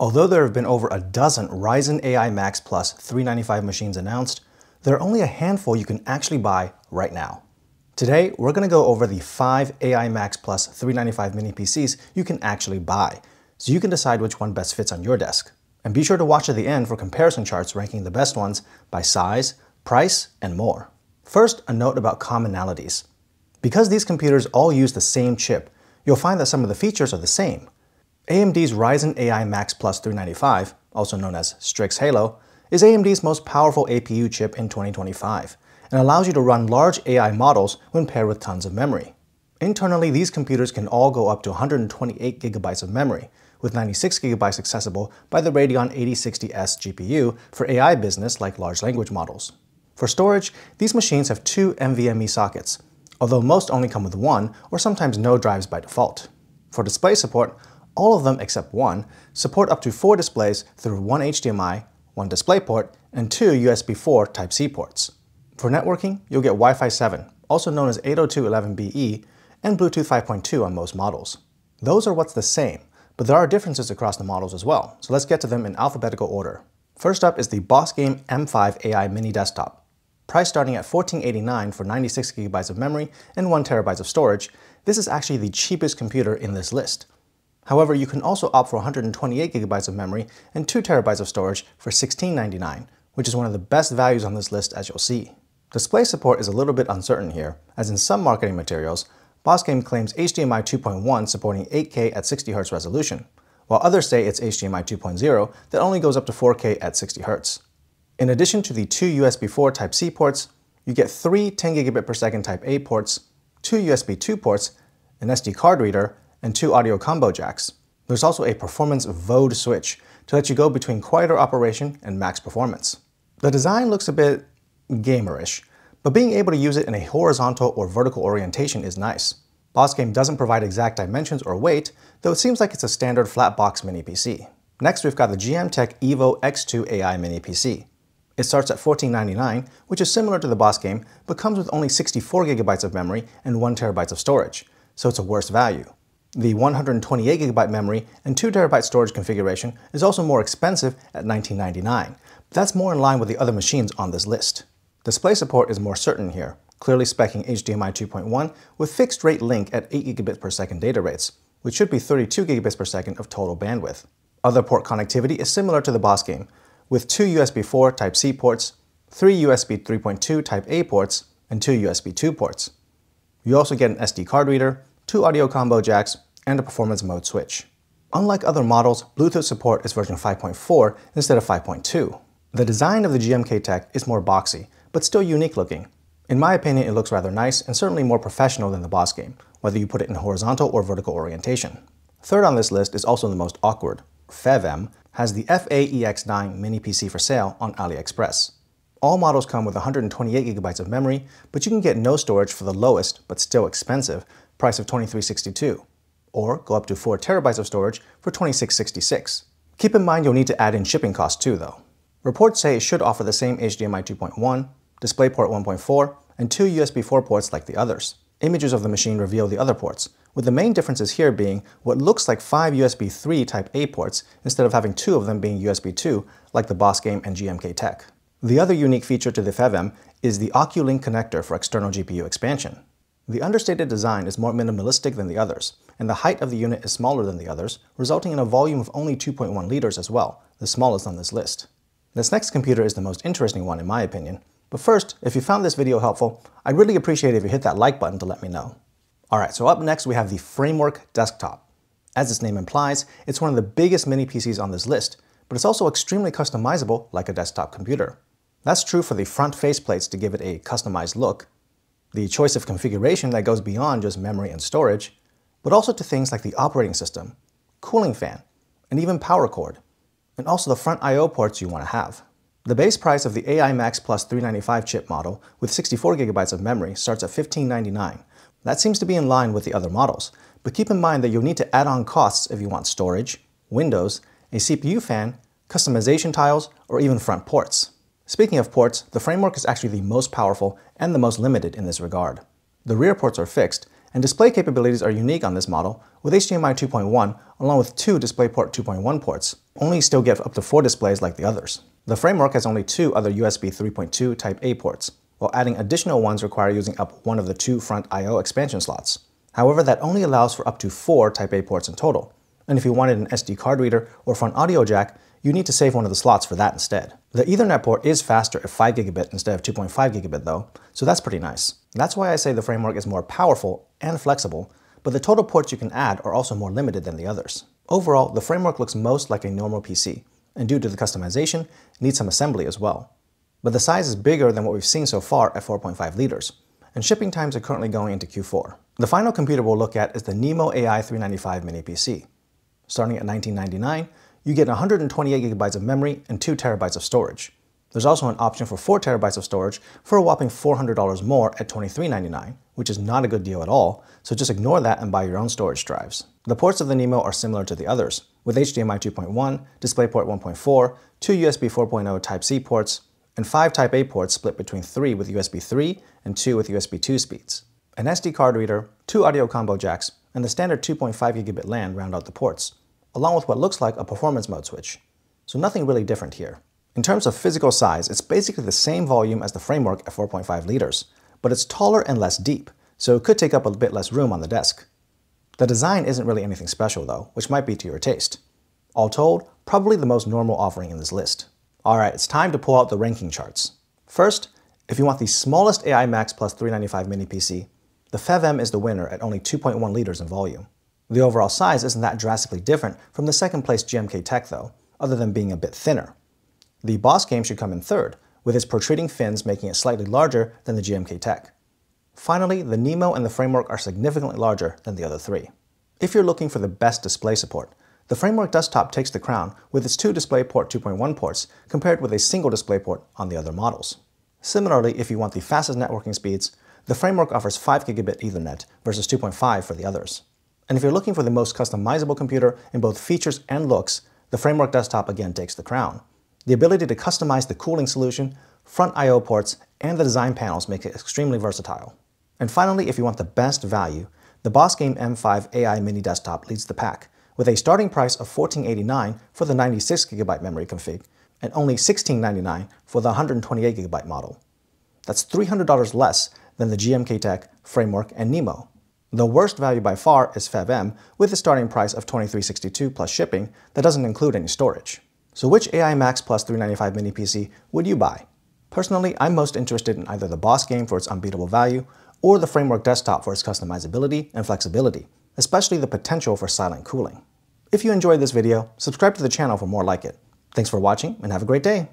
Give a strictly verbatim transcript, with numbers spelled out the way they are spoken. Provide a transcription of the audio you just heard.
Although there have been over a dozen Ryzen A I Max Plus three ninety-five machines announced, there are only a handful you can actually buy right now. Today, we're going to go over the five A I Max Plus three ninety-five mini P Cs you can actually buy, so you can decide which one best fits on your desk. And be sure to watch at the end for comparison charts ranking the best ones by size, price, and more. First, a note about commonalities. Because these computers all use the same chip, you'll find that some of the features are the same. A M D's Ryzen A I Max Plus three ninety-five, also known as Strix Halo, is A M D's most powerful A P U chip in twenty twenty-five, and allows you to run large A I models when paired with tons of memory. Internally, these computers can all go up to one hundred twenty-eight gigabytes of memory, with ninety-six gigabytes accessible by the Radeon eighty sixty S G P U for A I business like large language models. For storage, these machines have two NVMe sockets, although most only come with one or sometimes no drives by default. For display support, all of them except one support up to four displays through one H D M I, one DisplayPort, and two U S B four Type-C ports. For networking, you'll get Wi-Fi seven, also known as eight oh two dot eleven b E, and Bluetooth five point two on most models. Those are what's the same, but there are differences across the models as well, so let's get to them in alphabetical order. First up is the Boss Game M five A I Mini Desktop. Price starting at fourteen eighty-nine dollars for ninety-six gigabytes of memory and one terabyte of storage, this is actually the cheapest computer in this list. However, you can also opt for one hundred twenty-eight gigabytes of memory and two terabytes of storage for sixteen ninety-nine dollars, which is one of the best values on this list as you'll see. Display support is a little bit uncertain here, as in some marketing materials, Boss Game claims H D M I two point one supporting eight K at sixty hertz resolution, while others say it's H D M I two point oh that only goes up to four K at sixty hertz. In addition to the two U S B four Type-C ports, you get three ten gigabit per second Type-A ports, two U S B two ports, an S D card reader, and two audio combo jacks. There's also a performance V O D switch to let you go between quieter operation and max performance. The design looks a bit gamerish, but being able to use it in a horizontal or vertical orientation is nice. Boss Game doesn't provide exact dimensions or weight, though it seems like it's a standard flat box mini P C. Next, we've got the GMKtec EVO X two A I mini P C. It starts at fourteen ninety-nine dollars, which is similar to the Boss Game, but comes with only sixty-four gigabytes of memory and one terabyte of storage, so it's a worse value. The one hundred twenty-eight gigabyte memory and two terabyte storage configuration is also more expensive at nineteen ninety-nine dollars, but that's more in line with the other machines on this list. Display support is more certain here, clearly speccing H D M I two point one with fixed rate link at eight gigabit per second data rates, which should be thirty-two gigabits per second of total bandwidth. Other port connectivity is similar to the Boss Game, with two U S B four Type-C ports, three U S B three point two Type-A ports, and two U S B two ports. You also get an S D card reader, two audio combo jacks, and a performance mode switch. Unlike other models, Bluetooth support is version five point four instead of five point two. The design of the GMKtec is more boxy, but still unique looking. In my opinion, it looks rather nice and certainly more professional than the Boss Game, whether you put it in horizontal or vertical orientation. Third on this list is also the most awkward. F E V M has the F A E X nine mini P C for sale on AliExpress. All models come with one hundred twenty-eight gigabytes of memory, but you can get no storage for the lowest, but still expensive, price of twenty-three sixty-two, or go up to four terabytes of storage for twenty-six sixty-six. Keep in mind you'll need to add in shipping costs too though. Reports say it should offer the same H D M I two point one, DisplayPort one point four, and two U S B four ports like the others. Images of the machine reveal the other ports, with the main differences here being what looks like five U S B three Type-A ports instead of having two of them being U S B two like the Boss Game and GMKtec. The other unique feature to the F E V M is the Oculink connector for external G P U expansion. The understated design is more minimalistic than the others, and the height of the unit is smaller than the others, resulting in a volume of only two point one liters as well, the smallest on this list. This next computer is the most interesting one in my opinion, but first, if you found this video helpful, I'd really appreciate it if you hit that like button to let me know. Alright, so up next we have the Framework Desktop. As its name implies, it's one of the biggest mini P Cs on this list, but it's also extremely customizable like a desktop computer. That's true for the front faceplates to give it a customized look, the choice of configuration that goes beyond just memory and storage, but also to things like the operating system, cooling fan, and even power cord, and also the front I O ports you want to have. The base price of the A I Max Plus three ninety-five chip model with sixty-four gigabytes of memory starts at fifteen ninety-nine dollars. That seems to be in line with the other models, but keep in mind that you'll need to add on costs if you want storage, windows, a C P U fan, customization tiles, or even front ports. Speaking of ports, the Framework is actually the most powerful and the most limited in this regard. The rear ports are fixed, and display capabilities are unique on this model, with H D M I two point one along with two DisplayPort two point one ports. Only still get up to four displays like the others. The framework has only two other U S B three point two Type A ports, while adding additional ones require using up one of the two front I O expansion slots. However, that only allows for up to four Type A ports in total, and if you wanted an S D card reader or front audio jack, you need to save one of the slots for that instead. The Ethernet port is faster at five gigabit instead of two point five gigabit though, so that's pretty nice. That's why I say the framework is more powerful and flexible, but the total ports you can add are also more limited than the others. Overall, the framework looks most like a normal P C, and due to the customization, needs some assembly as well. But the size is bigger than what we've seen so far at four point five liters, and shipping times are currently going into Q four. The final computer we'll look at is the Nimo A I three ninety-five Mini P C. Starting at nineteen ninety-nine dollars, you get one hundred twenty-eight gigabytes of memory and two terabytes of storage. There's also an option for four terabytes of storage for a whopping four hundred dollars more at twenty-three ninety-nine dollars, which is not a good deal at all, so just ignore that and buy your own storage drives. The ports of the Nimo are similar to the others, with H D M I two point one, DisplayPort one point four, two U S B four point oh Type C ports, and five Type A ports split between three with U S B three and two with U S B two speeds. An S D card reader, two audio combo jacks, and the standard two point five gigabit LAN round out the ports, along with what looks like a performance mode switch. So nothing really different here. In terms of physical size, it's basically the same volume as the framework at four point five liters, but it's taller and less deep, so it could take up a bit less room on the desk. The design isn't really anything special though, which might be to your taste. All told, probably the most normal offering in this list. Alright, it's time to pull out the ranking charts. First, if you want the smallest A I Max Plus three ninety-five Mini P C, the F E V M is the winner at only two point one liters in volume. The overall size isn't that drastically different from the second place GMKtec though, other than being a bit thinner. The Boss Game should come in third, with its protruding fins making it slightly larger than the GMKtec. Finally, the Nimo and the Framework are significantly larger than the other three. If you're looking for the best display support, the Framework Desktop takes the crown with its two DisplayPort two point one ports compared with a single DisplayPort on the other models. Similarly, if you want the fastest networking speeds, the Framework offers five gigabit Ethernet versus two point five for the others. And if you're looking for the most customizable computer in both features and looks, the Framework Desktop again takes the crown. The ability to customize the cooling solution, front I O ports, and the design panels makes it extremely versatile. And finally, if you want the best value, the Boss Game M five A I Mini Desktop leads the pack, with a starting price of fourteen eighty-nine dollars for the ninety-six gigabyte memory config, and only sixteen ninety-nine dollars for the one hundred twenty-eight gigabyte model. That's three hundred dollars less than the GMKtec, Framework, and Nimo. The worst value by far is F E V M, with a starting price of twenty-three sixty-two dollars plus shipping that doesn't include any storage. So which A I Max Plus three ninety-five Mini P C would you buy? Personally, I'm most interested in either the Boss Game for its unbeatable value, or the Framework Desktop for its customizability and flexibility, especially the potential for silent cooling. If you enjoyed this video, subscribe to the channel for more like it. Thanks for watching, and have a great day!